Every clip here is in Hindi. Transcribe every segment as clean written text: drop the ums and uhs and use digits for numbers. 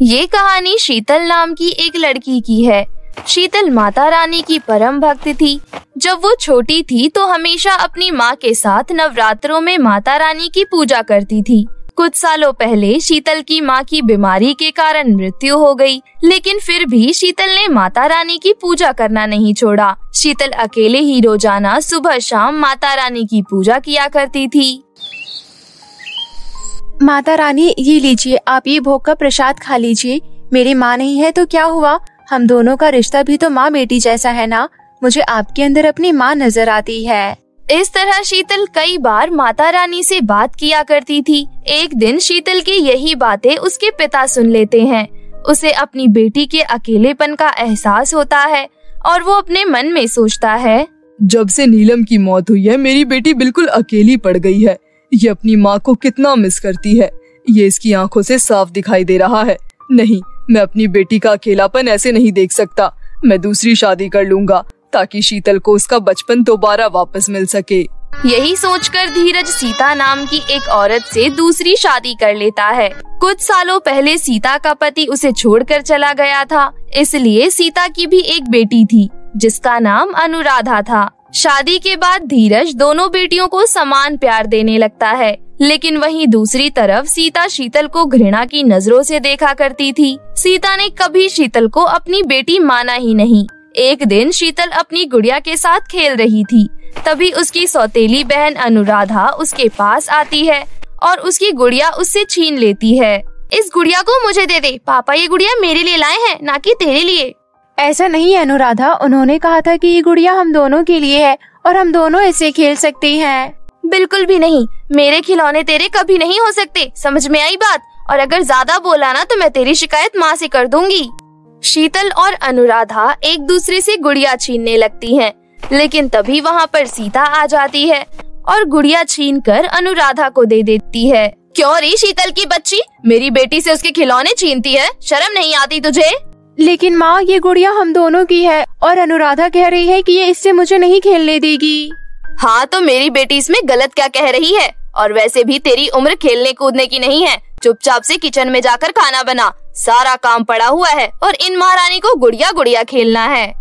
ये कहानी शीतल नाम की एक लड़की की है। शीतल माता रानी की परम भक्त थी। जब वो छोटी थी तो हमेशा अपनी माँ के साथ नवरात्रों में माता रानी की पूजा करती थी। कुछ सालों पहले शीतल की माँ की बीमारी के कारण मृत्यु हो गई, लेकिन फिर भी शीतल ने माता रानी की पूजा करना नहीं छोड़ा। शीतल अकेले ही रोजाना सुबह शाम माता रानी की पूजा किया करती थी। माता रानी, ये लीजिए, आप ये भोग का प्रसाद खा लीजिए। मेरी माँ नहीं है तो क्या हुआ, हम दोनों का रिश्ता भी तो माँ बेटी जैसा है ना। मुझे आपके अंदर अपनी माँ नजर आती है। इस तरह शीतल कई बार माता रानी से बात किया करती थी। एक दिन शीतल की यही बातें उसके पिता सुन लेते हैं। उसे अपनी बेटी के अकेलेपन का एहसास होता है और वो अपने मन में सोचता है, जब से नीलम की मौत हुई है मेरी बेटी बिल्कुल अकेली पड़ गई है। ये अपनी माँ को कितना मिस करती है, ये इसकी आंखों से साफ दिखाई दे रहा है। नहीं, मैं अपनी बेटी का अकेलापन ऐसे नहीं देख सकता। मैं दूसरी शादी कर लूंगा ताकि शीतल को उसका बचपन दोबारा वापस मिल सके। यही सोचकर धीरज सीता नाम की एक औरत से दूसरी शादी कर लेता है। कुछ सालों पहले सीता का पति उसे छोड़कर चला गया था, इसलिए सीता की भी एक बेटी थी जिसका नाम अनुराधा था। शादी के बाद धीरज दोनों बेटियों को समान प्यार देने लगता है, लेकिन वहीं दूसरी तरफ सीता शीतल को घृणा की नजरों से देखा करती थी। सीता ने कभी शीतल को अपनी बेटी माना ही नहीं। एक दिन शीतल अपनी गुड़िया के साथ खेल रही थी, तभी उसकी सौतेली बहन अनुराधा उसके पास आती है और उसकी गुड़िया उससे छीन लेती है। इस गुड़िया को मुझे दे दे, पापा ये गुड़िया मेरे लिए लाए हैं, ना कि तेरे लिए। ऐसा नहीं है अनुराधा, उन्होंने कहा था कि ये गुड़िया हम दोनों के लिए है और हम दोनों इसे खेल सकते हैं। बिल्कुल भी नहीं, मेरे खिलौने तेरे कभी नहीं हो सकते, समझ में आई बात? और अगर ज्यादा बोला ना तो मैं तेरी शिकायत माँ से कर दूंगी। शीतल और अनुराधा एक दूसरे से गुड़िया छीनने लगती हैं, लेकिन तभी वहाँ पर सीता आ जाती है और गुड़िया छीनकर अनुराधा को दे देती है। क्यों रे शीतल की बच्ची, मेरी बेटी से उसके खिलौने छीनती है, शर्म नहीं आती तुझे? लेकिन माँ, ये गुड़िया हम दोनों की है और अनुराधा कह रही है कि ये इससे मुझे नहीं खेलने देगी। हाँ तो मेरी बेटी इसमें गलत क्या कह रही है? और वैसे भी तेरी उम्र खेलने कूदने की नहीं है। चुपचाप से किचन में जाकर खाना बना, सारा काम पड़ा हुआ है और इन महारानी को गुड़िया गुड़िया खेलना है।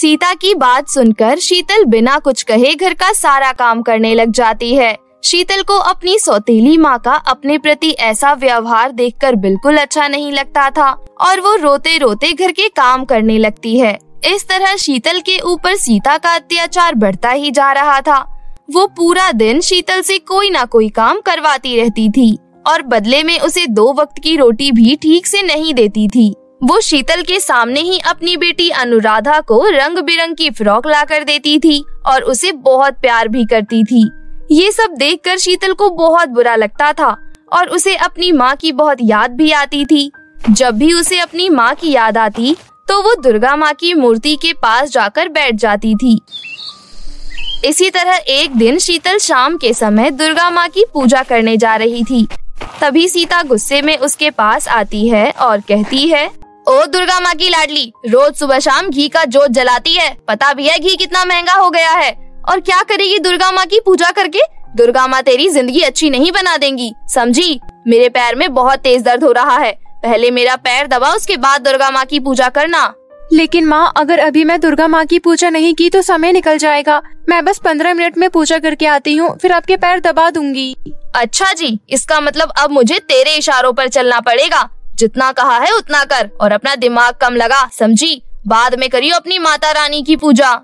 सीता की बात सुनकर शीतल बिना कुछ कहे घर का सारा काम करने लग जाती है। शीतल को अपनी सौतेली माँ का अपने प्रति ऐसा व्यवहार देखकर बिल्कुल अच्छा नहीं लगता था और वो रोते रोते घर के काम करने लगती है। इस तरह शीतल के ऊपर सीता का अत्याचार बढ़ता ही जा रहा था। वो पूरा दिन शीतल से कोई न कोई काम करवाती रहती थी और बदले में उसे दो वक्त की रोटी भी ठीक से नहीं देती थी। वो शीतल के सामने ही अपनी बेटी अनुराधा को रंग बिरंग की फ्रॉक लाकर देती थी और उसे बहुत प्यार भी करती थी। ये सब देखकर शीतल को बहुत बुरा लगता था और उसे अपनी माँ की बहुत याद भी आती थी। जब भी उसे अपनी माँ की याद आती तो वो दुर्गा माँ की मूर्ति के पास जाकर बैठ जाती थी। इसी तरह एक दिन शीतल शाम के समय दुर्गा माँ की पूजा करने जा रही थी, तभी सीता गुस्से में उसके पास आती है और कहती है, ओ दुर्गा माँ की लाडली, रोज सुबह शाम घी का जोत जलाती है, पता भी है घी कितना महंगा हो गया है, और क्या करेगी दुर्गा माँ की पूजा करके? दुर्गा माँ तेरी जिंदगी अच्छी नहीं बना देंगी, समझी? मेरे पैर में बहुत तेज दर्द हो रहा है, पहले मेरा पैर दबा, उसके बाद दुर्गा माँ की पूजा करना। लेकिन माँ, अगर अभी मैं दुर्गा माँ की पूजा नहीं की तो समय निकल जाएगा, मैं बस 15 मिनट में पूजा करके आती हूँ, फिर आपके पैर दबा दूंगी। अच्छा जी, इसका मतलब अब मुझे तेरे इशारों पर चलना पड़ेगा। जितना कहा है उतना कर और अपना दिमाग कम लगा, समझी? बाद में करियो अपनी माता रानी की पूजा।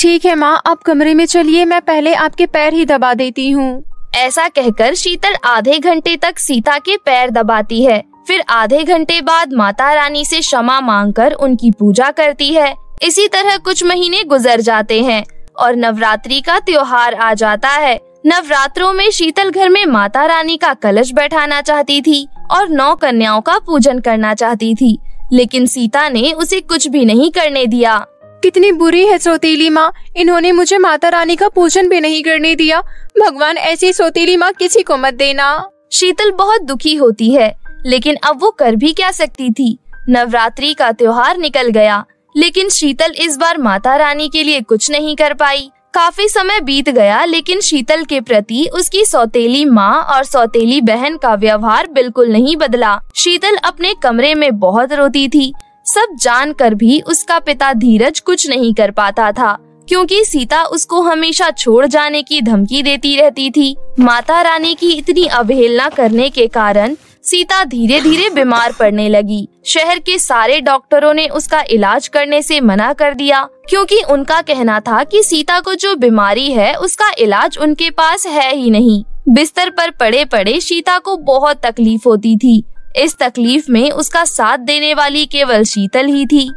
ठीक है माँ, आप कमरे में चलिए, मैं पहले आपके पैर ही दबा देती हूँ। ऐसा कहकर शीतल आधे घंटे तक सीता के पैर दबाती है, फिर आधे घंटे बाद माता रानी से क्षमा मांगकर उनकी पूजा करती है। इसी तरह कुछ महीने गुजर जाते हैं और नवरात्रि का त्योहार आ जाता है। नवरात्रों में शीतल घर में माता रानी का कलश बैठाना चाहती थी और 9 कन्याओं का पूजन करना चाहती थी, लेकिन सीता ने उसे कुछ भी नहीं करने दिया। कितनी बुरी है सौतेली माँ, इन्होंने मुझे माता रानी का पूजन भी नहीं करने दिया। भगवान, ऐसी सौतेली माँ किसी को मत देना। शीतल बहुत दुखी होती है, लेकिन अब वो कर भी क्या सकती थी। नवरात्रि का त्योहार निकल गया, लेकिन शीतल इस बार माता रानी के लिए कुछ नहीं कर पाई। काफी समय बीत गया, लेकिन शीतल के प्रति उसकी सौतेली माँ और सौतेली बहन का व्यवहार बिल्कुल नहीं बदला। शीतल अपने कमरे में बहुत रोती थी। सब जानकर भी उसका पिता धीरज कुछ नहीं कर पाता था, क्योंकि सीता उसको हमेशा छोड़ जाने की धमकी देती रहती थी। माता रानी की इतनी अवहेलना करने के कारण सीता धीरे धीरे बीमार पड़ने लगी। शहर के सारे डॉक्टरों ने उसका इलाज करने से मना कर दिया, क्योंकि उनका कहना था कि सीता को जो बीमारी है उसका इलाज उनके पास है ही नहीं। बिस्तर पर पड़े पड़े सीता को बहुत तकलीफ होती थी। इस तकलीफ में उसका साथ देने वाली केवल शीतल ही थी।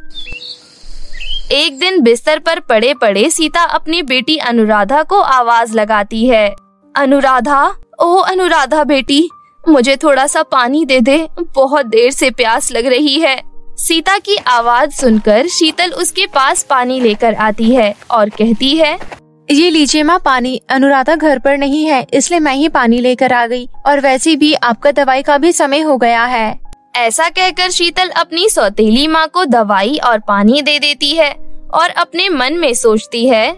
एक दिन बिस्तर पर पड़े पड़े सीता अपनी बेटी अनुराधा को आवाज लगाती है, अनुराधा, ओ अनुराधा बेटी, मुझे थोड़ा सा पानी दे दे, बहुत देर से प्यास लग रही है। सीता की आवाज सुनकर शीतल उसके पास पानी लेकर आती है और कहती है, ये लीजिए माँ पानी, अनुराधा घर पर नहीं है इसलिए मैं ही पानी लेकर आ गई, और वैसे भी आपका दवाई का भी समय हो गया है। ऐसा कहकर शीतल अपनी सौतेली माँ को दवाई और पानी दे देती है और अपने मन में सोचती है,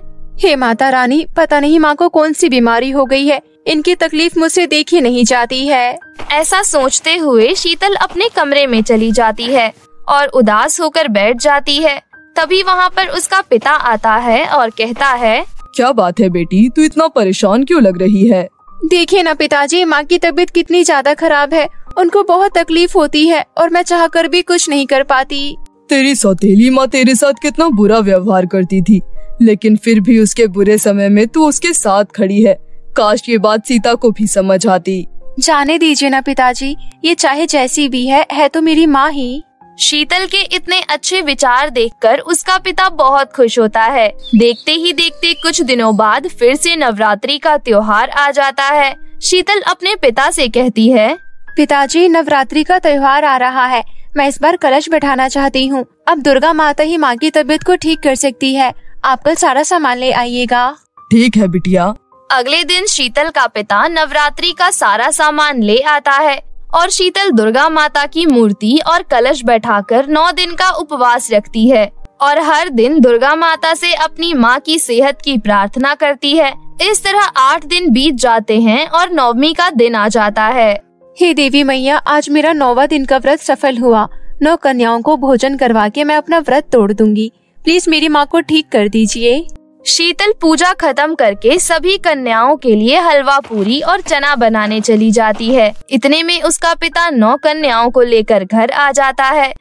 हे माता रानी, पता नहीं माँ को कौन सी बीमारी हो गई है, इनकी तकलीफ मुझसे देखी नहीं जाती है। ऐसा सोचते हुए शीतल अपने कमरे में चली जाती है और उदास होकर बैठ जाती है। तभी वहाँ पर उसका पिता आता है और कहता है, क्या बात है बेटी, तू इतना परेशान क्यों लग रही है? देखिए ना पिताजी, माँ की तबीयत कितनी ज्यादा खराब है, उनको बहुत तकलीफ होती है और मैं चाहकर भी कुछ नहीं कर पाती। तेरी सौतेली माँ तेरे साथ कितना बुरा व्यवहार करती थी, लेकिन फिर भी उसके बुरे समय में तू उसके साथ खड़ी है। काश ये बात सीता को भी समझ आती। जाने दीजिए ना पिताजी, ये चाहे जैसी भी है तो मेरी माँ ही। शीतल के इतने अच्छे विचार देखकर उसका पिता बहुत खुश होता है। देखते ही देखते कुछ दिनों बाद फिर से नवरात्रि का त्योहार आ जाता है। शीतल अपने पिता से कहती है, पिताजी नवरात्रि का त्योहार आ रहा है, मैं इस बार कलश बैठाना चाहती हूँ। अब दुर्गा माता ही माँ की तबीयत को ठीक कर सकती है। आप कल सारा सामान ले आइएगा। ठीक है बिटिया। अगले दिन शीतल का पिता नवरात्रि का सारा सामान ले आता है और शीतल दुर्गा माता की मूर्ति और कलश बैठाकर 9 दिन का उपवास रखती है और हर दिन दुर्गा माता से अपनी माँ की सेहत की प्रार्थना करती है। इस तरह 8 दिन बीत जाते हैं और 9वीं का दिन आ जाता है। हे देवी मैया, आज मेरा 9वां दिन का व्रत सफल हुआ। 9 कन्याओं को भोजन करवा के मैं अपना व्रत तोड़ दूंगी। प्लीज मेरी माँ को ठीक कर दीजिए। शीतल पूजा खत्म करके सभी कन्याओं के लिए हलवा पूरी और चना बनाने चली जाती है। इतने में उसका पिता 9 कन्याओं को लेकर घर आ जाता है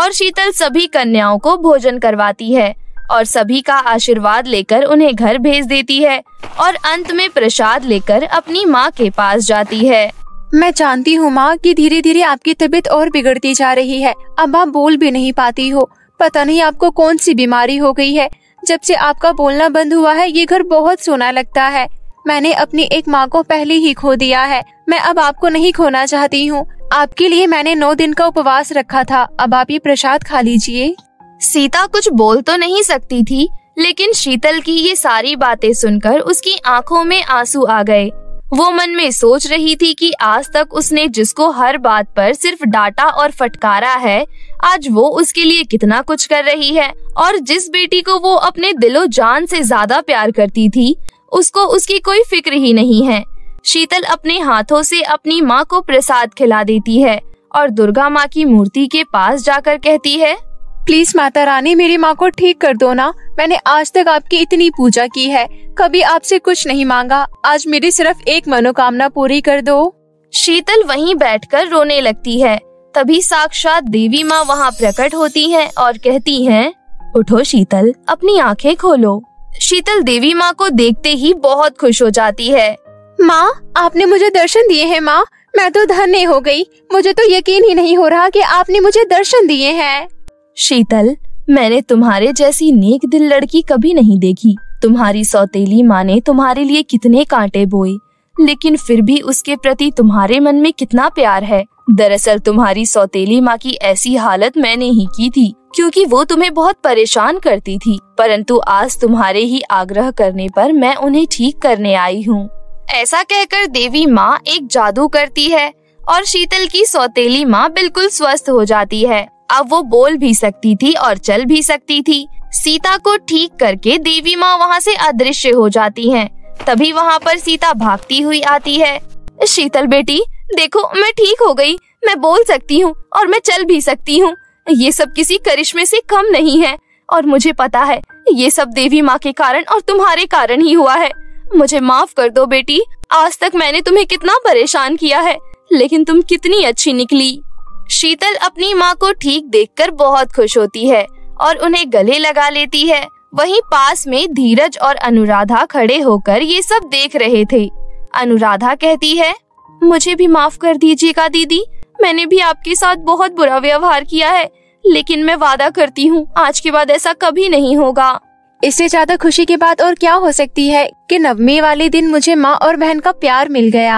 और शीतल सभी कन्याओं को भोजन करवाती है और सभी का आशीर्वाद लेकर उन्हें घर भेज देती है और अंत में प्रसाद लेकर अपनी माँ के पास जाती है। मैं जानती हूँ माँ कि धीरे धीरे आपकी तबीयत और बिगड़ती जा रही है, अब आप बोल भी नहीं पाती हो। पता नहीं आपको कौन सी बीमारी हो गई है। जब से आपका बोलना बंद हुआ है ये घर बहुत सोना लगता है। मैंने अपनी एक माँ को पहले ही खो दिया है, मैं अब आपको नहीं खोना चाहती हूँ। आपके लिए मैंने 9 दिन का उपवास रखा था, अब आप ये प्रसाद खा लीजिए। सीता कुछ बोल तो नहीं सकती थी, लेकिन शीतल की ये सारी बातें सुनकर उसकी आंखों में आंसू आ गए। वो मन में सोच रही थी कि आज तक उसने जिसको हर बात पर सिर्फ डांटा और फटकारा है, आज वो उसके लिए कितना कुछ कर रही है। और जिस बेटी को वो अपने दिलो जान से ज्यादा प्यार करती थी, उसको उसकी कोई फिक्र ही नहीं है। शीतल अपने हाथों से अपनी माँ को प्रसाद खिला देती है और दुर्गा माँ की मूर्ति के पास जाकर कहती है, प्लीज माता रानी, मेरी माँ को ठीक कर दो ना। मैंने आज तक आपकी इतनी पूजा की है, कभी आपसे कुछ नहीं मांगा, आज मेरी सिर्फ एक मनोकामना पूरी कर दो। शीतल वहीं बैठकर रोने लगती है। तभी साक्षात देवी माँ वहाँ प्रकट होती हैं और कहती हैं, उठो शीतल, अपनी आंखें खोलो। शीतल देवी माँ को देखते ही बहुत खुश हो जाती है। माँ, आपने मुझे दर्शन दिए हैं। माँ, मैं तो धन्य हो गई, मुझे तो यकीन ही नहीं हो रहा कि आपने मुझे दर्शन दिए हैं। शीतल, मैंने तुम्हारे जैसी नेक दिल लड़की कभी नहीं देखी। तुम्हारी सौतेली माँ ने तुम्हारे लिए कितने कांटे बोए, लेकिन फिर भी उसके प्रति तुम्हारे मन में कितना प्यार है। दरअसल तुम्हारी सौतेली माँ की ऐसी हालत मैंने ही की थी, क्योंकि वो तुम्हें बहुत परेशान करती थी, परंतु आज तुम्हारे ही आग्रह करने पर मैं उन्हें ठीक करने आई हूँ। ऐसा कहकर देवी माँ एक जादू करती है और शीतल की सौतेली माँ बिल्कुल स्वस्थ हो जाती है। अब वो बोल भी सकती थी और चल भी सकती थी। सीता को ठीक करके देवी माँ वहाँ से अदृश्य हो जाती हैं। तभी वहाँ पर सीता भागती हुई आती है। शीतल बेटी देखो, मैं ठीक हो गई, मैं बोल सकती हूँ और मैं चल भी सकती हूँ। ये सब किसी करिश्मे से कम नहीं है और मुझे पता है ये सब देवी माँ के कारण और तुम्हारे कारण ही हुआ है। मुझे माफ कर दो बेटी, आज तक मैंने तुम्हें कितना परेशान किया है, लेकिन तुम कितनी अच्छी निकली। शीतल अपनी माँ को ठीक देखकर बहुत खुश होती है और उन्हें गले लगा लेती है। वहीं पास में धीरज और अनुराधा खड़े होकर ये सब देख रहे थे। अनुराधा कहती है, मुझे भी माफ कर दीजिएगा दीदी, मैंने भी आपके साथ बहुत बुरा व्यवहार किया है, लेकिन मैं वादा करती हूँ आज के बाद ऐसा कभी नहीं होगा। इससे ज्यादा खुशी की बात और क्या हो सकती है कि नवमी वाले दिन मुझे माँ और बहन का प्यार मिल गया।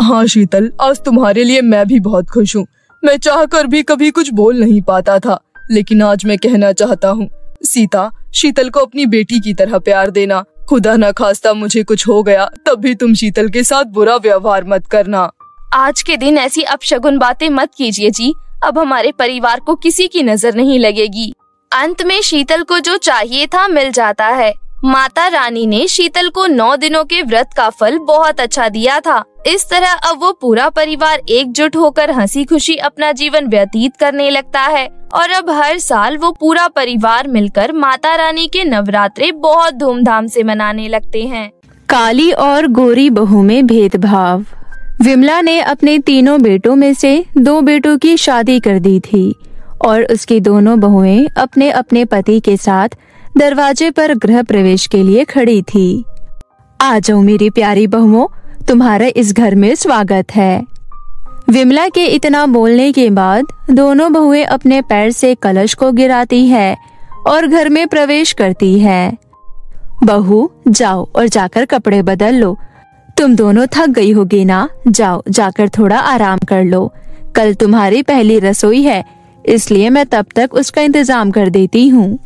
हाँ शीतल, आज तुम्हारे लिए मैं भी बहुत खुश हूँ। मैं चाहकर भी कभी कुछ बोल नहीं पाता था, लेकिन आज मैं कहना चाहता हूँ, सीता शीतल को अपनी बेटी की तरह प्यार देना। खुदा न खास्ता मुझे कुछ हो गया तब भी तुम शीतल के साथ बुरा व्यवहार मत करना। आज के दिन ऐसी अपशगुन बातें मत कीजिए जी, अब हमारे परिवार को किसी की नजर नहीं लगेगी। अंत में शीतल को जो चाहिए था मिल जाता है। माता रानी ने शीतल को 9 दिनों के व्रत का फल बहुत अच्छा दिया था। इस तरह अब वो पूरा परिवार एकजुट होकर हंसी खुशी अपना जीवन व्यतीत करने लगता है और अब हर साल वो पूरा परिवार मिलकर माता रानी के नवरात्रे बहुत धूमधाम से मनाने लगते हैं। काली और गोरी बहू में भेदभाव। विमला ने अपने 3 बेटों में से 2 बेटों की शादी कर दी थी और उसकी दोनों बहुएं अपने अपने पति के साथ दरवाजे पर गृह प्रवेश के लिए खड़ी थी। आ जाओ मेरी प्यारी बहुओं, तुम्हारा इस घर में स्वागत है। विमला के इतना बोलने के बाद दोनों बहुएं अपने पैर से कलश को गिराती है और घर में प्रवेश करती है। बहू जाओ और जाकर कपड़े बदल लो, तुम दोनों थक गई होगी ना, जाओ जाकर थोड़ा आराम कर लो, कल तुम्हारी पहली रसोई है इसलिए मैं तब तक उसका इंतजाम कर देती हूँ।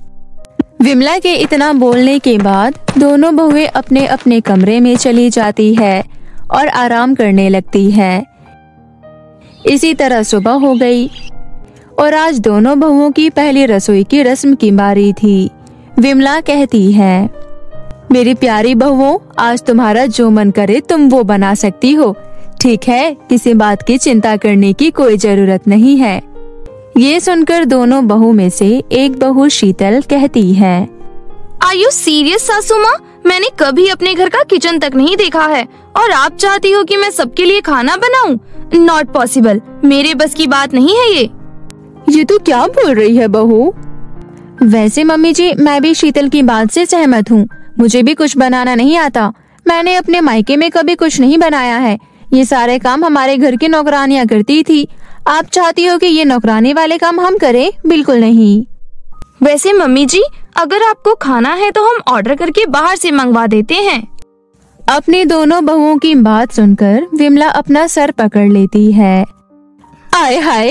विमला के इतना बोलने के बाद दोनों बहुएं अपने अपने कमरे में चली जाती है और आराम करने लगती है। इसी तरह सुबह हो गई और आज दोनों बहुओं की पहली रसोई की रस्म की बारी थी। विमला कहती है, मेरी प्यारी बहुओं, आज तुम्हारा जो मन करे तुम वो बना सकती हो, ठीक है, किसी बात की चिंता करने की कोई जरूरत नहीं है। ये सुनकर दोनों बहू में से एक बहू शीतल कहती है, आर यू सीरियस सासू माँ, मैंने कभी अपने घर का किचन तक नहीं देखा है और आप चाहती हो कि मैं सबके लिए खाना बनाऊं? नॉट पॉसिबल, मेरे बस की बात नहीं है। ये तो क्या बोल रही है बहू। वैसे मम्मी जी, मैं भी शीतल की बात से सहमत हूँ, मुझे भी कुछ बनाना नहीं आता, मैंने अपने मायके में कभी कुछ नहीं बनाया है, ये सारे काम हमारे घर की नौकरानियाँ करती थी। आप चाहती हो कि ये नौकरानी वाले काम हम करें? बिल्कुल नहीं। वैसे मम्मी जी, अगर आपको खाना है तो हम ऑर्डर करके बाहर से मंगवा देते हैं। अपने दोनों बहुओं की बात सुनकर विमला अपना सर पकड़ लेती है। आय हाय,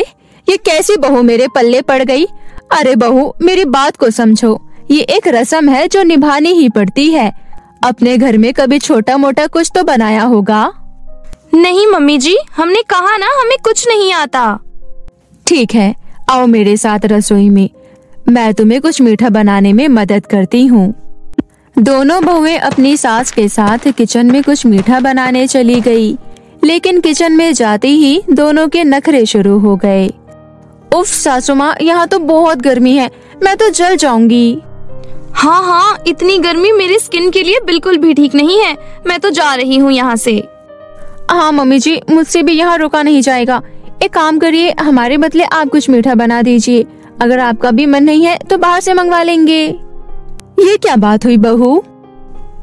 ये कैसी बहू मेरे पल्ले पड़ गई। अरे बहू, मेरी बात को समझो, ये एक रस्म है जो निभानी ही पड़ती है, अपने घर में कभी छोटा मोटा कुछ तो बनाया होगा। नहीं मम्मी जी, हमने कहा ना हमें कुछ नहीं आता। ठीक है, आओ मेरे साथ रसोई में, मैं तुम्हें कुछ मीठा बनाने में मदद करती हूँ। दोनों बहुएं अपनी सास के साथ किचन में कुछ मीठा बनाने चली गई, लेकिन किचन में जाते ही दोनों के नखरे शुरू हो गए। उफ सासू माँ, यहाँ तो बहुत गर्मी है, मैं तो जल जाऊंगी। हाँ हाँ, इतनी गर्मी मेरी स्किन के लिए बिल्कुल भी ठीक नहीं है, मैं तो जा रही हूँ यहाँ से। हाँ मम्मी जी, मुझसे भी यहाँ रुका नहीं जाएगा, एक काम करिए, हमारे बदले आप कुछ मीठा बना दीजिए, अगर आपका भी मन नहीं है तो बाहर से मंगवा लेंगे। ये क्या बात हुई बहू।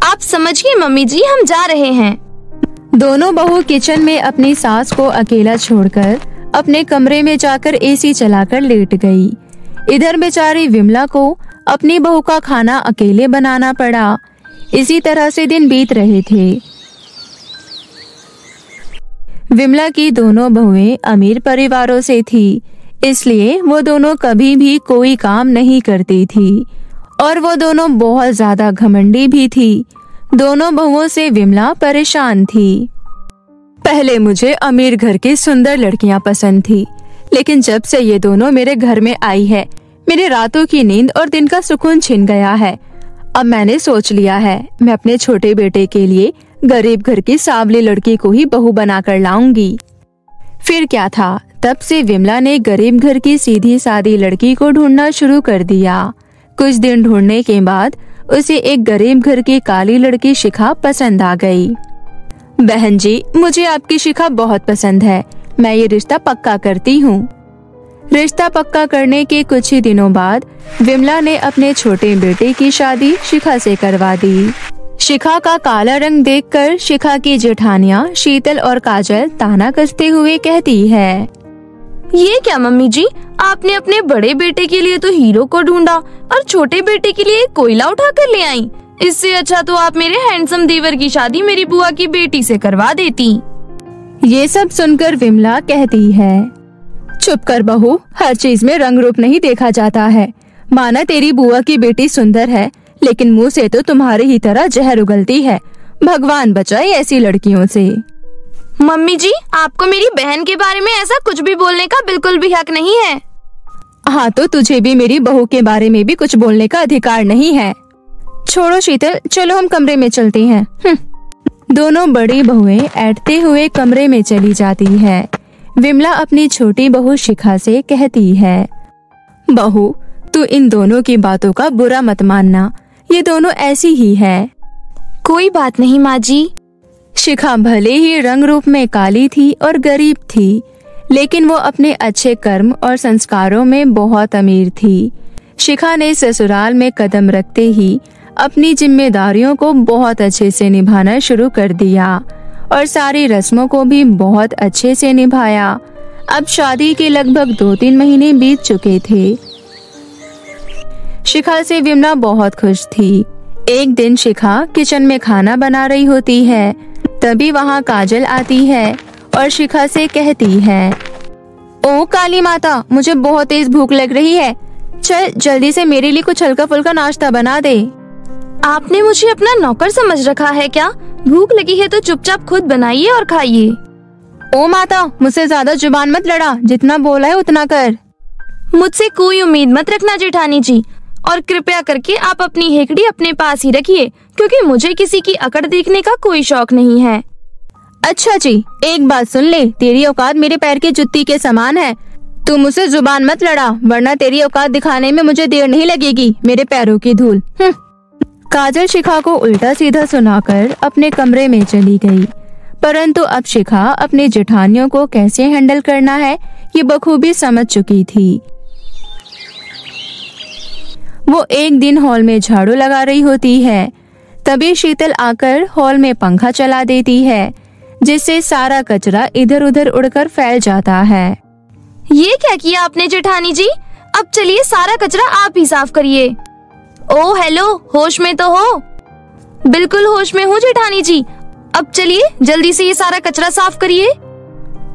आप समझिए मम्मी जी, हम जा रहे हैं। दोनों बहू किचन में अपनी सास को अकेला छोड़कर अपने कमरे में जाकर एसी चलाकर लेट गई। इधर बेचारी विमला को अपनी बहू का खाना अकेले बनाना पड़ा। इसी तरह से दिन बीत रहे थे। विमला की दोनों बहुएं अमीर परिवारों से थी, इसलिए वो दोनों कभी भी कोई काम नहीं करती थी और वो दोनों बहुत ज्यादा घमंडी भी थी। दोनों बहुओं से विमला परेशान थी। पहले मुझे अमीर घर की सुंदर लड़कियां पसंद थी, लेकिन जब से ये दोनों मेरे घर में आई है मेरी रातों की नींद और दिन का सुकून छिन गया है। अब मैंने सोच लिया है, मैं अपने छोटे बेटे के लिए गरीब घर की सांवली लड़की को ही बहू बना कर लाऊंगी। फिर क्या था, तब से विमला ने गरीब घर की सीधी सादी लड़की को ढूंढना शुरू कर दिया। कुछ दिन ढूंढने के बाद उसे एक गरीब घर की काली लड़की शिखा पसंद आ गई। बहन जी, मुझे आपकी शिखा बहुत पसंद है, मैं ये रिश्ता पक्का करती हूँ। रिश्ता पक्का करने के कुछ ही दिनों बाद विमला ने अपने छोटे बेटे की शादी शिखा से करवा दी। शिखा का काला रंग देखकर शिखा की जेठानियां शीतल और काजल ताना कसते हुए कहती है, ये क्या मम्मी जी, आपने अपने बड़े बेटे के लिए तो हीरो को ढूंढा और छोटे बेटे के लिए कोयला उठा कर ले आई। इससे अच्छा तो आप मेरे हैंडसम देवर की शादी मेरी बुआ की बेटी से करवा देती। ये सब सुनकर विमला कहती है, चुप कर बहू, हर चीज में रंग रूप नहीं देखा जाता है। माना तेरी बुआ की बेटी सुंदर है, लेकिन मुंह से तो तुम्हारी ही तरह जहर उगलती है। भगवान बचाए ऐसी लड़कियों से। मम्मी जी, आपको मेरी बहन के बारे में ऐसा कुछ भी बोलने का बिल्कुल भी हक नहीं है। हाँ, तो तुझे भी मेरी बहू के बारे में भी कुछ बोलने का अधिकार नहीं है। छोड़ो शीतल, चलो हम कमरे में चलती हैं। दोनों बड़ी बहुएं ऐंठते हुए कमरे में चली जाती है। विमला अपनी छोटी बहू शिखा से कहती है, बहू तू इन दोनों की बातों का बुरा मत मानना, ये दोनों ऐसी ही है। कोई बात नहीं माँ जी। शिखा भले ही रंग रूप में काली थी और गरीब थी, लेकिन वो अपने अच्छे कर्म और संस्कारों में बहुत अमीर थी। शिखा ने ससुराल में कदम रखते ही अपनी जिम्मेदारियों को बहुत अच्छे से निभाना शुरू कर दिया और सारी रस्मों को भी बहुत अच्छे से निभाया। अब शादी के लगभग 2-3 महीने बीत चुके थे। शिखा से विमला बहुत खुश थी। एक दिन शिखा किचन में खाना बना रही होती है, तभी वहाँ काजल आती है और शिखा से कहती है, ओ काली माता, मुझे बहुत तेज भूख लग रही है, चल जल्दी से मेरे लिए कुछ हल्का फुल्का नाश्ता बना दे। आपने मुझे अपना नौकर समझ रखा है क्या? भूख लगी है तो चुपचाप खुद बनाइए और खाइए। ओ माता, मुझसे ज्यादा जुबान मत लड़ा, जितना बोला है उतना कर। मुझसे कोई उम्मीद मत रखना जेठानी जी, और कृपया करके आप अपनी हेकड़ी अपने पास ही रखिए, क्योंकि मुझे किसी की अकड़ देखने का कोई शौक नहीं है। अच्छा जी, एक बात सुन ले, तेरी औकात मेरे पैर की जुत्ती के समान है। तू मुझसे जुबान मत लड़ा, वरना तेरी औकात दिखाने में मुझे देर नहीं लगेगी, मेरे पैरों की धूल। काजल शिखा को उल्टा सीधा सुनाकर अपने कमरे में चली गई। परंतु अब शिखा अपने जेठानियों को कैसे हैंडल करना है ये बखूबी समझ चुकी थी। वो एक दिन हॉल में झाड़ू लगा रही होती है, तभी शीतल आकर हॉल में पंखा चला देती है, जिससे सारा कचरा इधर उधर उड़कर फैल जाता है। ये क्या किया आपने जेठानी जी? अब चलिए सारा कचरा आप ही साफ करिए। ओ हेलो, होश में तो हो? बिल्कुल होश में हूँ जेठानी जी। अब चलिए जल्दी से ये सारा कचरा साफ करिए।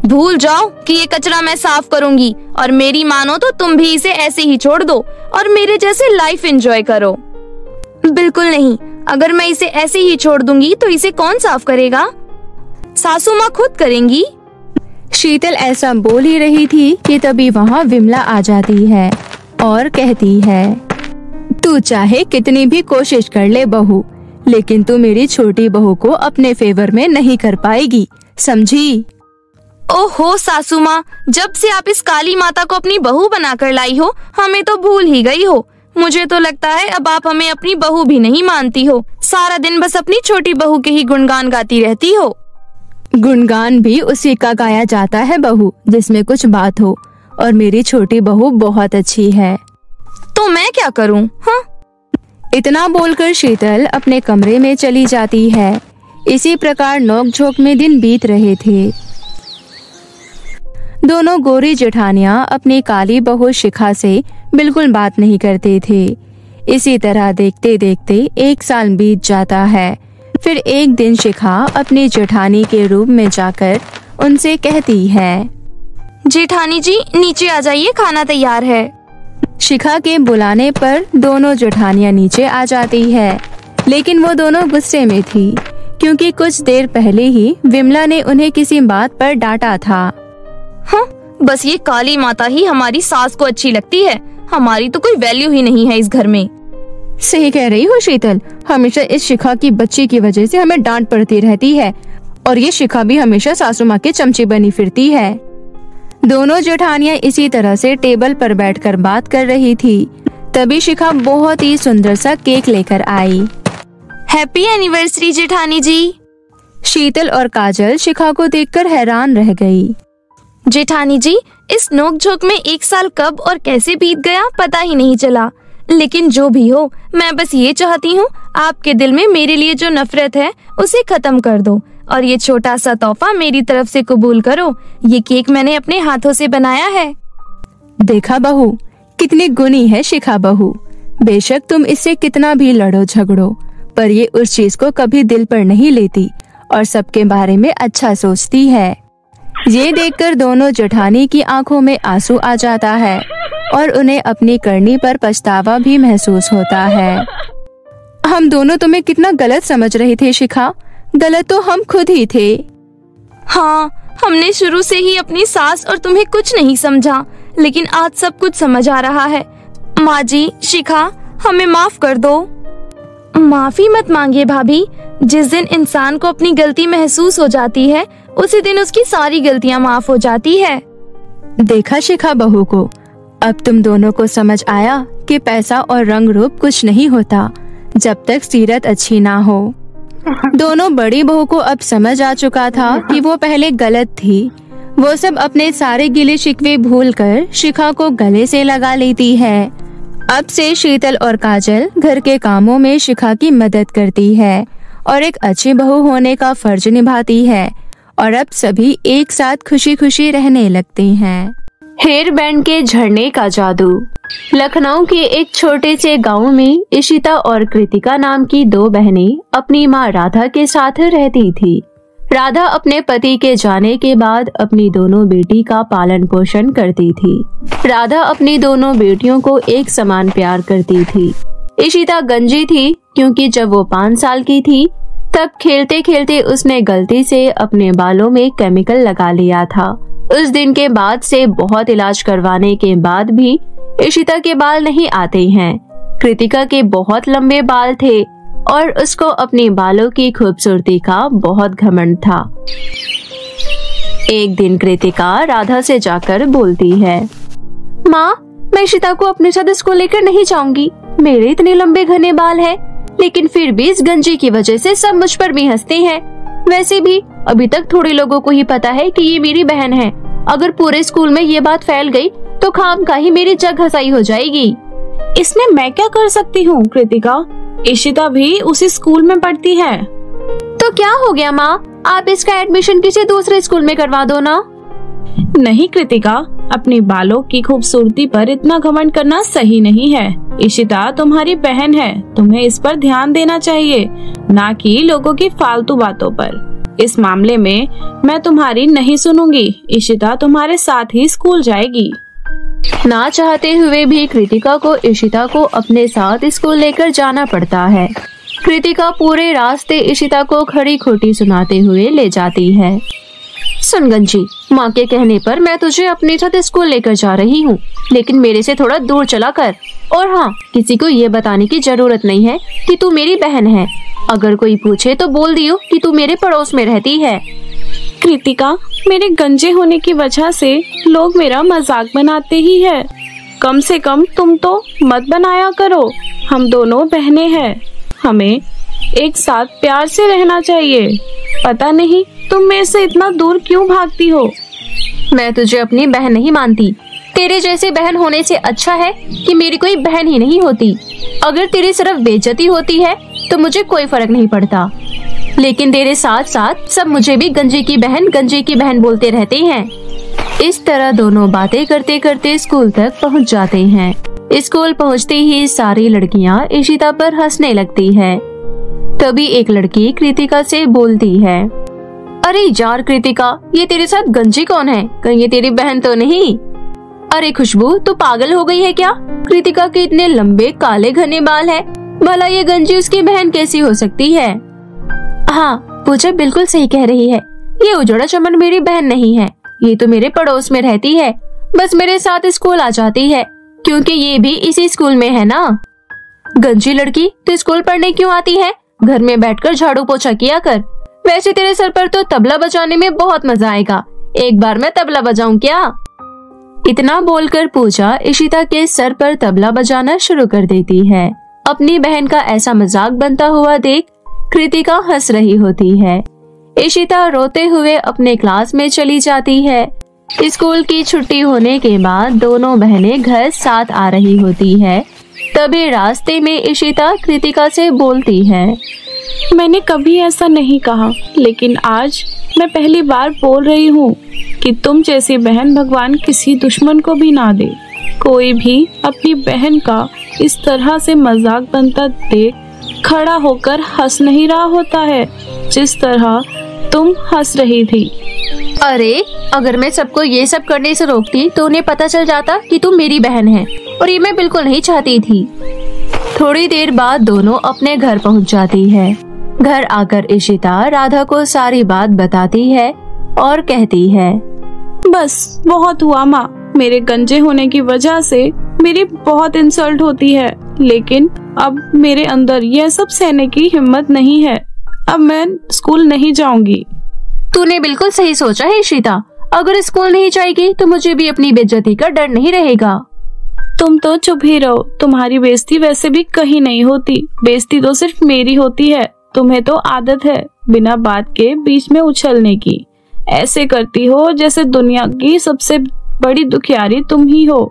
भूल जाओ कि ये कचरा मैं साफ करूँगी, और मेरी मानो तो तुम भी इसे ऐसे ही छोड़ दो और मेरे जैसे लाइफ एंजॉय करो। बिल्कुल नहीं, अगर मैं इसे ऐसे ही छोड़ दूंगी तो इसे कौन साफ करेगा? सासू माँ खुद करेंगी। शीतल ऐसा बोल ही रही थी कि तभी वहाँ विमला आ जाती है और कहती है, तू चाहे कितनी भी कोशिश कर ले बहू, लेकिन तू मेरी छोटी बहू को अपने फेवर में नहीं कर पाएगी, समझी? ओहो सासू माँ, जब से आप इस काली माता को अपनी बहू बना कर लाई हो, हमें तो भूल ही गई हो। मुझे तो लगता है अब आप हमें अपनी बहू भी नहीं मानती हो, सारा दिन बस अपनी छोटी बहू के ही गुणगान गाती रहती हो। गुणगान भी उसी का गाया जाता है बहू, जिसमें कुछ बात हो, और मेरी छोटी बहू बहुत अच्छी है। तो मैं क्या करूं? हाँ? इतना बोलकर शीतल अपने कमरे में चली जाती है। इसी प्रकार नोकझोंक में दिन बीत रहे थे। दोनों गोरी जेठानियां अपनी काली बहू शिखा से बिल्कुल बात नहीं करते थे। इसी तरह देखते देखते 1 साल बीत जाता है। फिर एक दिन शिखा अपनी जेठानी के रूप में जाकर उनसे कहती है, जेठानी जी नीचे आ जाइए, खाना तैयार है। शिखा के बुलाने पर दोनों जेठानियां नीचे आ जाती है, लेकिन वो दोनों गुस्से में थी, क्योंकि कुछ देर पहले ही विमला ने उन्हें किसी बात पर डांटा था। हाँ, बस ये काली माता ही हमारी सास को अच्छी लगती है, हमारी तो कोई वैल्यू ही नहीं है इस घर में। सही कह रही हो शीतल, हमेशा इस शिखा की बच्ची की वजह से हमें डांट पड़ती रहती है और ये शिखा भी हमेशा सासू माँ के चमचे बनी फिरती है। दोनों जेठानियां इसी तरह से टेबल पर बैठकर बात कर रही थी, तभी शिखा बहुत ही सुंदर सा केक लेकर आई। हैप्पी एनिवर्सरी जेठानी जी। शीतल और काजल शिखा को देखकर हैरान रह गई। जेठानी जी, इस नोकझोंक में एक साल कब और कैसे बीत गया पता ही नहीं चला, लेकिन जो भी हो मैं बस ये चाहती हूँ आपके दिल में मेरे लिए जो नफरत है उसे खत्म कर दो और ये छोटा सा तोहफा मेरी तरफ से कबूल करो। ये केक मैंने अपने हाथों से बनाया है। देखा बहू, कितनी गुणी है शिखा बहू, बेशक तुम इससे कितना भी लड़ो झगड़ो पर ये उस चीज को कभी दिल पर नहीं लेती और सबके बारे में अच्छा सोचती है। ये देखकर दोनों जेठानी की आंखों में आंसू आ जाता है और उन्हें अपनी करनी पर पछतावा भी महसूस होता है। हम दोनों तुम्हें कितना गलत समझ रहे थे शिखा, गलत तो हम खुद ही थे। हाँ, हमने शुरू से ही अपनी सास और तुम्हें कुछ नहीं समझा, लेकिन आज सब कुछ समझ आ रहा है। माँ जी, शिखा, हमें माफ कर दो। माफी मत मांगिए भाभी, जिस दिन इंसान को अपनी गलती महसूस हो जाती है उसी दिन उसकी सारी गलतियाँ माफ हो जाती है। देखा शिखा बहू को, अब तुम दोनों को समझ आया कि पैसा और रंग रूप कुछ नहीं होता जब तक सीरत अच्छी ना हो। दोनों बड़ी बहू को अब समझ आ चुका था कि वो पहले गलत थी। वो सब अपने सारे गिले शिकवे भूलकर शिखा को गले से लगा लेती है। अब से शीतल और काजल घर के कामों में शिखा की मदद करती है और एक अच्छी बहू होने का फर्ज निभाती है और अब सभी एक साथ खुशी खुशी रहने लगती हैं। हेयर बैंड के झरने का जादू। लखनऊ के एक छोटे से गांव में इशिता और कृतिका नाम की दो बहनें अपनी माँ राधा के साथ रहती थी। राधा अपने पति के जाने के बाद अपनी दोनों बेटी का पालन पोषण करती थी। राधा अपनी दोनों बेटियों को एक समान प्यार करती थी। इशिता गंजी थी क्योंकि जब वो 5 साल की थी तब खेलते खेलते उसने गलती से अपने बालों में केमिकल लगा लिया था। उस दिन के बाद से बहुत इलाज करवाने के बाद भी इशिता के बाल नहीं आते हैं। कृतिका के बहुत लंबे बाल थे और उसको अपने बालों की खूबसूरती का बहुत घमंड था। एक दिन कृतिका राधा से जाकर बोलती है, माँ, मैं इशिता को अपने साथ स्कूल लेकर नहीं जाऊंगी, मेरे इतने लंबे घने बाल हैं, लेकिन फिर भी इस गंजी की वजह से सब मुझ पर भी हंसते हैं। वैसे भी अभी तक थोड़े लोगों को ही पता है कि ये मेरी बहन है, अगर पूरे स्कूल में ये बात फैल गई तो खामखाही मेरी जग हंसाई हो जाएगी। इसमें मैं क्या कर सकती हूँ कृतिका, इशिता भी उसी स्कूल में पढ़ती है। तो क्या हो गया माँ, आप इसका एडमिशन किसी दूसरे स्कूल में करवा दो ना। नहीं कृतिका, अपने बालों की खूबसूरती पर इतना घमंड करना सही नहीं है। इशिता तुम्हारी बहन है, तुम्हें इस पर ध्यान देना चाहिए, ना कि लोगों की फालतू बातों पर। इस मामले में मैं तुम्हारी नहीं सुनूंगी, इशिता तुम्हारे साथ ही स्कूल जाएगी। ना चाहते हुए भी कृतिका को इशिता को अपने साथ स्कूल लेकर जाना पड़ता है। कृतिका पूरे रास्ते इशिता को खरी खोटी सुनाते हुए ले जाती है। सुन गंजी, माँ के कहने पर मैं तुझे अपने साथ स्कूल लेकर जा रही हूँ, लेकिन मेरे से थोड़ा दूर चला कर, और हाँ, किसी को ये बताने की जरूरत नहीं है कि तू मेरी बहन है। अगर कोई पूछे तो बोल दियो कि तू मेरे पड़ोस में रहती है। कृतिका, मेरे गंजे होने की वजह से लोग मेरा मजाक बनाते ही है, कम से कम तुम तो मत बनाया करो। हम दोनों बहनें हैं, हमें एक साथ प्यार से रहना चाहिए। पता नहीं तुम मेरे से इतना दूर क्यों भागती हो। मैं तुझे अपनी बहन नहीं मानती, तेरे जैसे बहन होने से अच्छा है कि मेरी कोई बहन ही नहीं होती। अगर तेरी सिर्फ बेइज्जती होती है तो मुझे कोई फर्क नहीं पड़ता, लेकिन तेरे साथ साथ सब मुझे भी गंजे की बहन बोलते रहते हैं। इस तरह दोनों बातें करते करते स्कूल तक पहुँच जाते हैं। स्कूल पहुँचते ही सारी लड़कियाँ इशिता पर हंसने लगती है। तभी एक लड़की कृतिका से बोलती है, अरे यार कृतिका, ये तेरे साथ गंजी कौन है, कहीं ये तेरी बहन तो नहीं। अरे खुशबू, तू पागल हो गई है क्या, कृतिका के इतने लंबे काले घने बाल है, भला ये गंजी उसकी बहन कैसी हो सकती है। हाँ पूजा बिल्कुल सही कह रही है, ये उजड़ा चमन मेरी बहन नहीं है, ये तो मेरे पड़ोस में रहती है, बस मेरे साथ स्कूल आ जाती है क्योंकि ये भी इसी स्कूल में है ना। गंजी लड़की, तू स्कूल पढ़ने क्यों आती है? घर में बैठकर झाड़ू पोछा किया कर। वैसे तेरे सर पर तो तबला बजाने में बहुत मजा आएगा, एक बार मैं तबला बजाऊं क्या? इतना बोलकर पूजा इशिता के सर पर तबला बजाना शुरू कर देती है। अपनी बहन का ऐसा मजाक बनता हुआ देख कृतिका हंस रही होती है। इशिता रोते हुए अपने क्लास में चली जाती है। स्कूल की छुट्टी होने के बाद दोनों बहनें घर साथ आ रही होती है। तभी रास्ते में इशिता कृतिका से बोलती है, मैंने कभी ऐसा नहीं कहा, लेकिन आज मैं पहली बार बोल रही हूँ कि तुम जैसी बहन भगवान किसी दुश्मन को भी ना दे। कोई भी अपनी बहन का इस तरह से मजाक बनता देख खड़ा होकर हंस नहीं रहा होता है, जिस तरह तुम हंस रही थी। अरे, अगर मैं सबको ये सब करने से रोकती तो उन्हें पता चल जाता कि तुम मेरी बहन है, और ये मैं बिल्कुल नहीं चाहती थी। थोड़ी देर बाद दोनों अपने घर पहुंच जाती है। घर आकर इशिता राधा को सारी बात बताती है और कहती है, बस बहुत हुआ माँ, मेरे गंजे होने की वजह से मेरी बहुत इंसल्ट होती है, लेकिन अब मेरे अंदर यह सब सहने की हिम्मत नहीं है। अब मैं स्कूल नहीं जाऊंगी। तूने बिल्कुल सही सोचा है इशिता, अगर स्कूल नहीं जाएगी तो मुझे भी अपनी बेइज्जती का डर नहीं रहेगा। तुम तो चुप ही रहो, तुम्हारी बेइज्जती वैसे भी कहीं नहीं होती, बेइज्जती तो सिर्फ मेरी होती है। तुम्हें तो आदत है बिना बात के बीच में उछलने की, ऐसे करती हो जैसे दुनिया की सबसे बड़ी दुखियारी तुम ही हो।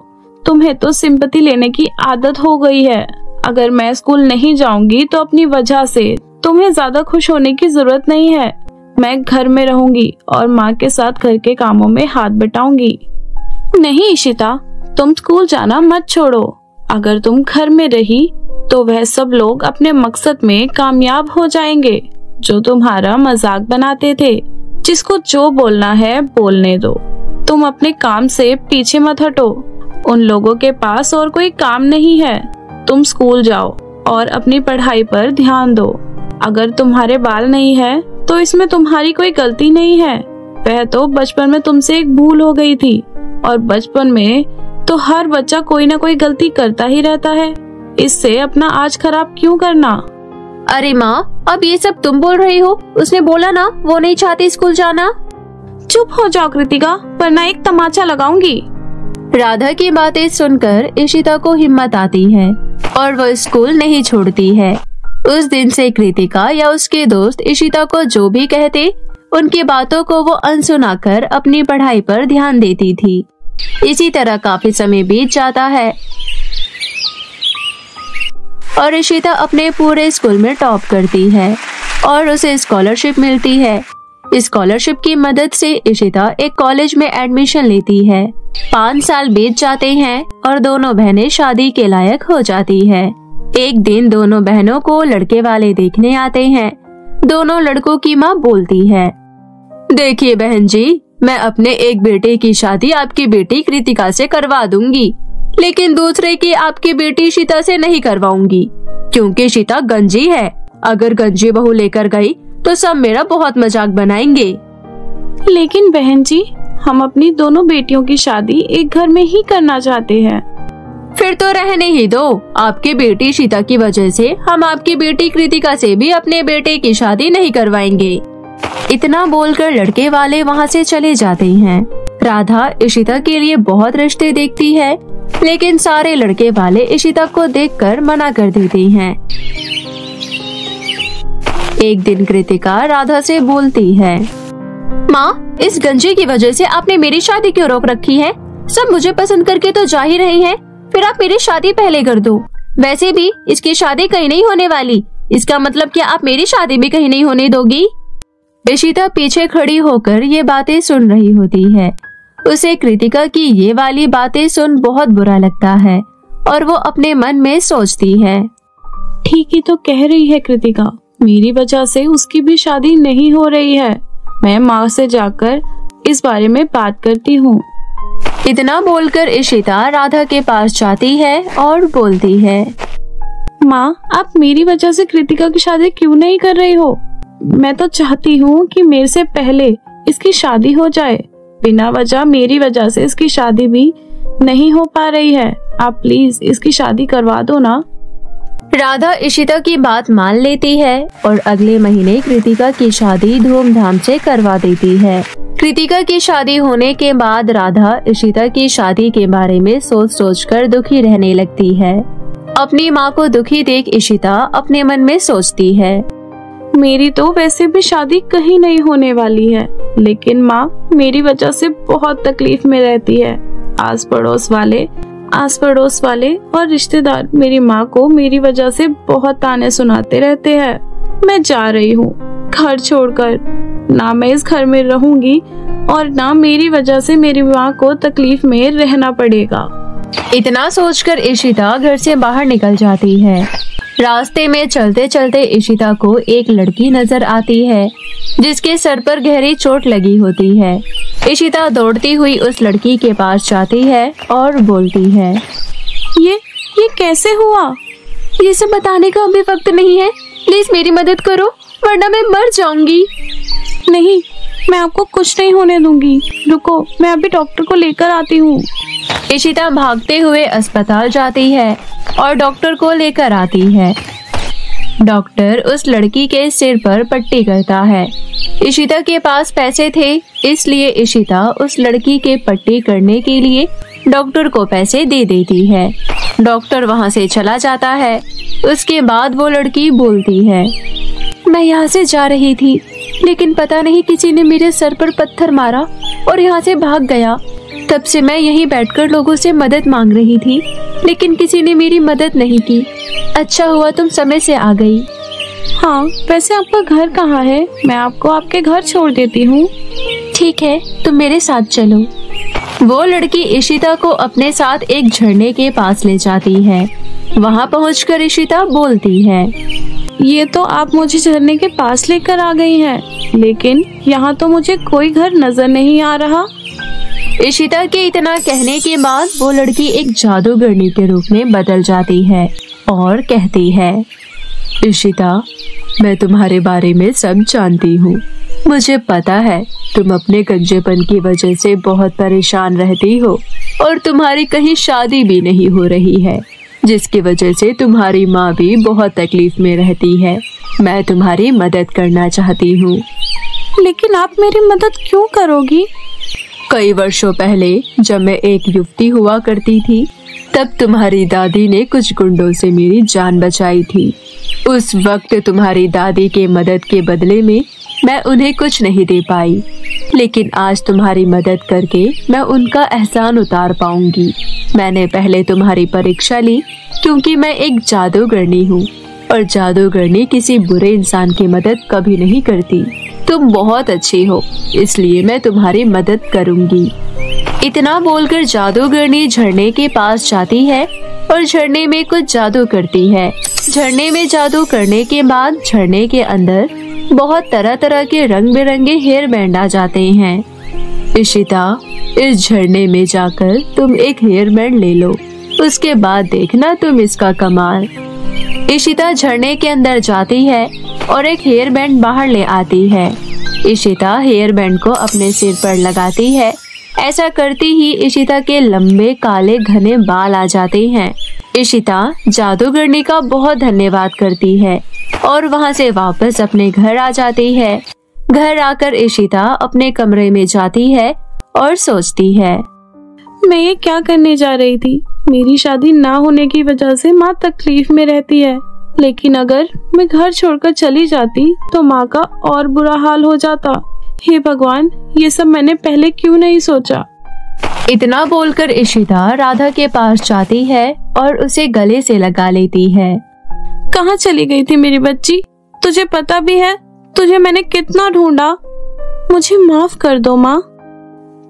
तुम्हें तो सिंपैथी लेने की आदत हो गई है। अगर मैं स्कूल नहीं जाऊंगी तो अपनी वजह से तुम्हें ज्यादा खुश होने की जरूरत नहीं है। मैं घर में रहूंगी और माँ के साथ घर के कामों में हाथ बटाऊंगी। नहीं इशिता, तुम स्कूल जाना मत छोड़ो। अगर तुम घर में रही तो वह सब लोग अपने मकसद में कामयाब हो जाएंगे जो तुम्हारा मजाक बनाते थे। जिसको जो बोलना है बोलने दो, तुम अपने काम से पीछे मत हटो। उन लोगों के पास और कोई काम नहीं है। तुम स्कूल जाओ और अपनी पढ़ाई पर ध्यान दो। अगर तुम्हारे बाल नहीं है तो इसमें तुम्हारी कोई गलती नहीं है, वह तो बचपन में तुमसे एक भूल हो गई थी, और बचपन में तो हर बच्चा कोई ना कोई गलती करता ही रहता है। इससे अपना आज खराब क्यों करना? अरे माँ, अब ये सब तुम बोल रही हो। उसने बोला ना वो नहीं चाहती स्कूल जाना। चुप हो जाओ कृतिका, वरना एक तमाचा लगाऊंगी। राधा की बातें सुनकर इशिता को हिम्मत आती है और वो स्कूल नहीं छोड़ती है। उस दिन से कृतिका या उसके दोस्त इशिता को जो भी कहते उनकी बातों को वो अनसुना कर अपनी पढ़ाई पर ध्यान देती थी। इसी तरह काफी समय बीत जाता है और इशिता अपने पूरे स्कूल में टॉप करती है और उसे स्कॉलरशिप मिलती है। स्कॉलरशिप की मदद से इशिता एक कॉलेज में एडमिशन लेती है। 5 साल बीत जाते हैं और दोनों बहनें शादी के लायक हो जाती है। एक दिन दोनों बहनों को लड़के वाले देखने आते हैं। दोनों लड़कों की माँ बोलती है, देखिए बहन जी, मैं अपने एक बेटे की शादी आपकी बेटी कृतिका से करवा दूंगी, लेकिन दूसरे की आपकी बेटी शीता से नहीं करवाऊंगी, क्योंकि शीता गंजी है। अगर गंजी बहू लेकर गई तो सब मेरा बहुत मजाक बनाएंगे। लेकिन बहन जी, हम अपनी दोनों बेटियों की शादी एक घर में ही करना चाहते हैं। फिर तो रहने ही दो, आपकी बेटी शीता की वजह से हम आपकी बेटी कृतिका से भी अपने बेटे की शादी नहीं करवाएंगे। इतना बोलकर लड़के वाले वहाँ से चले जाते हैं। राधा इशिता के लिए बहुत रिश्ते देखती है, लेकिन सारे लड़के वाले इशिता को देखकर मना कर देती हैं। एक दिन कृतिका राधा से बोलती है, माँ, इस गंजे की वजह से आपने मेरी शादी क्यों रोक रखी है? सब मुझे पसंद करके तो जा ही रहे हैं, फिर आप मेरी शादी पहले कर दो। वैसे भी इसकी शादी कहीं नहीं होने वाली, इसका मतलब क्या आप मेरी शादी भी कहीं नहीं होने दोगी? इशिता पीछे खड़ी होकर ये बातें सुन रही होती है। उसे कृतिका की ये वाली बातें सुन बहुत बुरा लगता है और वो अपने मन में सोचती है, ठीक ही तो कह रही है कृतिका, मेरी वजह से उसकी भी शादी नहीं हो रही है। मैं माँ से जाकर इस बारे में बात करती हूँ। इतना बोलकर इशिता राधा के पास जाती है और बोलती है, माँ, आप मेरी वजह से कृतिका की शादी क्यों नहीं कर रही हो? मैं तो चाहती हूँ कि मेरे से पहले इसकी शादी हो जाए, बिना वजह मेरी वजह से इसकी शादी भी नहीं हो पा रही है। आप प्लीज इसकी शादी करवा दो ना। राधा इशिता की बात मान लेती है और अगले महीने कृतिका की शादी धूमधाम से करवा देती है। कृतिका की शादी होने के बाद राधा इशिता की शादी के बारे में सोच सोच कर दुखी रहने लगती है। अपनी माँ को दुखी देख इशिता अपने मन में सोचती है, मेरी तो वैसे भी शादी कहीं नहीं होने वाली है, लेकिन माँ मेरी वजह से बहुत तकलीफ में रहती है। आस पड़ोस वाले और रिश्तेदार मेरी माँ को मेरी वजह से बहुत ताने सुनाते रहते हैं। मैं जा रही हूँ घर छोड़कर, ना मैं इस घर में रहूँगी और ना मेरी वजह से मेरी माँ को तकलीफ में रहना पड़ेगा। इतना सोचकर इशिता घर से बाहर निकल जाती है। रास्ते में चलते चलते इशिता को एक लड़की नजर आती है जिसके सर पर गहरी चोट लगी होती है। इशिता दौड़ती हुई उस लड़की के पास जाती है और बोलती है, ये कैसे हुआ? ये सब बताने का अभी वक्त नहीं है, प्लीज मेरी मदद करो वरना मैं मर जाऊंगी। नहीं, मैं आपको कुछ नहीं होने दूंगी, रुको मैं अभी डॉक्टर को लेकर आती हूँ। इशिता भागते हुए अस्पताल जाती है और डॉक्टर को लेकर आती है। डॉक्टर उस लड़की के सिर पर पट्टी करता है। इशिता के पास पैसे थे इसलिए इशिता उस लड़की के पट्टी करने के लिए डॉक्टर को पैसे दे देती है। डॉक्टर वहां से चला जाता है। उसके बाद वो लड़की बोलती है, मैं यहाँ से जा रही थी लेकिन पता नहीं किसी ने मेरे सर पर पत्थर मारा और यहाँ से भाग गया। तब से मैं यहीं बैठकर लोगों से मदद मांग रही थी लेकिन किसी ने मेरी मदद नहीं की। अच्छा हुआ तुम समय से आ गई। हाँ, वैसे आपका घर कहाँ है? मैं आपको आपके घर छोड़ देती हूँ। ठीक है, तुम मेरे साथ चलो। वो लड़की इशिता को अपने साथ एक झरने के पास ले जाती है। वहाँ पहुँचकर इशिता बोलती है, ये तो आप मुझे झरने के पास लेकर आ गई हैं, लेकिन यहाँ तो मुझे कोई घर नजर नहीं आ रहा। इशिता के इतना कहने के बाद वो लड़की एक जादूगरनी के रूप में बदल जाती है और कहती है, इशिता मैं तुम्हारे बारे में सब जानती हूँ। मुझे पता है तुम अपने गंजेपन की वजह से बहुत परेशान रहती हो और तुम्हारी कहीं शादी भी नहीं हो रही है, जिसकी वजह से तुम्हारी माँ भी बहुत तकलीफ में रहती है। मैं तुम्हारी मदद करना चाहती हूँ। लेकिन आप मेरी मदद क्यों करोगी? कई वर्षों पहले जब मैं एक युवती हुआ करती थी तब तुम्हारी दादी ने कुछ गुंडों से मेरी जान बचाई थी। उस वक्त तुम्हारी दादी के मदद के बदले में मैं उन्हें कुछ नहीं दे पाई, लेकिन आज तुम्हारी मदद करके मैं उनका एहसान उतार पाऊंगी। मैंने पहले तुम्हारी परीक्षा ली क्योंकि मैं एक जादूगरनी हूँ और जादूगरनी किसी बुरे इंसान की मदद कभी नहीं करती। तुम बहुत अच्छी हो इसलिए मैं तुम्हारी मदद करूंगी। इतना बोलकर जादूगरनी झरने के पास जाती है और झरने में कुछ जादू करती है। झरने में जादू करने के बाद झरने के अंदर बहुत तरह तरह के रंग बिरंगे हेयर बैंड आ जाते हैं। इशिता, इस झरने में जाकर तुम एक हेयर बैंड ले लो, उसके बाद देखना तुम इसका कमाल। इशिता झरने के अंदर जाती है और एक हेयर बैंड बाहर ले आती है। इशिता हेयर बैंड को अपने सिर पर लगाती है। ऐसा करती ही इशिता के लंबे काले घने बाल आ जाते हैं। इशिता जादूगरनी का बहुत धन्यवाद करती है और वहां से वापस अपने घर आ जाती है। घर आकर इशिता अपने कमरे में जाती है और सोचती है, मैं ये क्या करने जा रही थी? मेरी शादी ना होने की वजह से माँ तकलीफ में रहती है, लेकिन अगर मैं घर छोड़कर चली जाती तो माँ का और बुरा हाल हो जाता। हे भगवान, ये सब मैंने पहले क्यों नहीं सोचा। इतना बोलकर इशिता राधा के पास जाती है और उसे गले से लगा लेती है। कहाँ चली गई थी मेरी बच्ची? तुझे पता भी है तुझे मैंने कितना ढूंढा। मुझे माफ कर दो माँ।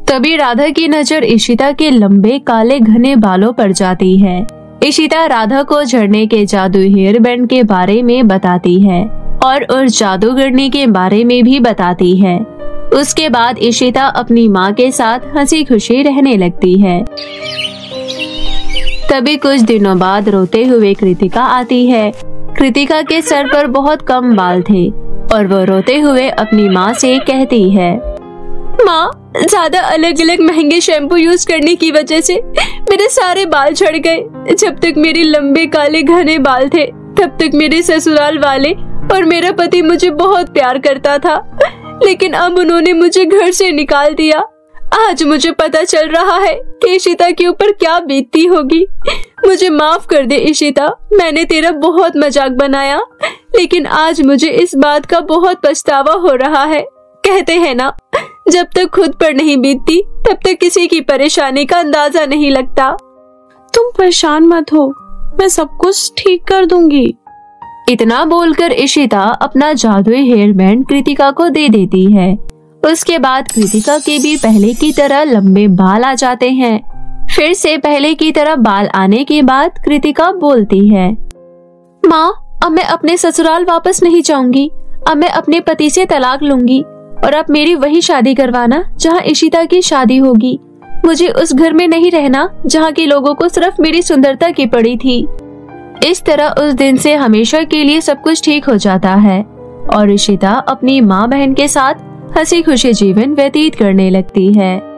तभी राधा की नजर इशिता के लंबे काले घने बालों पर जाती है। इशिता राधा को झरने के जादू हेयर बैंड के बारे में बताती है और उस जादूगरनी के बारे में भी बताती है। उसके बाद इशिता अपनी माँ के साथ हंसी खुशी रहने लगती है। तभी कुछ दिनों बाद रोते हुए कृतिका आती है। कृतिका के सर पर बहुत कम बाल थे और वो रोते हुए अपनी माँ से कहती है, माँ ज्यादा अलग अलग महंगे शैम्पू यूज करने की वजह से मेरे सारे बाल झड़ गए। जब तक मेरे लंबे काले घने बाल थे तब तक मेरे ससुराल वाले और मेरा पति मुझे बहुत प्यार करता था, लेकिन अब उन्होंने मुझे घर से निकाल दिया। आज मुझे पता चल रहा है कि इशिता के ऊपर क्या बीतती होगी। मुझे माफ कर दे इशिता, मैंने तेरा बहुत मजाक बनाया, लेकिन आज मुझे इस बात का बहुत पछतावा हो रहा है। कहते हैं ना, जब तक खुद पर नहीं बीतती तब तक किसी की परेशानी का अंदाजा नहीं लगता। तुम परेशान मत हो, मैं सब कुछ ठीक कर दूंगी। इतना बोलकर इशिता अपना जादुई हेयरबैंड कृतिका को दे देती है। उसके बाद कृतिका के भी पहले की तरह लंबे बाल आ जाते हैं। फिर से पहले की तरह बाल आने के बाद कृतिका बोलती है, माँ अब मैं अपने ससुराल वापस नहीं जाऊंगी। अब मैं अपने पति से तलाक लूंगी और अब मेरी वही शादी करवाना जहाँ इशिता की शादी होगी। मुझे उस घर में नहीं रहना जहाँ के लोगों को सिर्फ मेरी सुंदरता की पड़ी थी। इस तरह उस दिन से हमेशा के लिए सब कुछ ठीक हो जाता है और इशिता अपनी माँ बहन के साथ हंसी खुशी जीवन व्यतीत करने लगती है।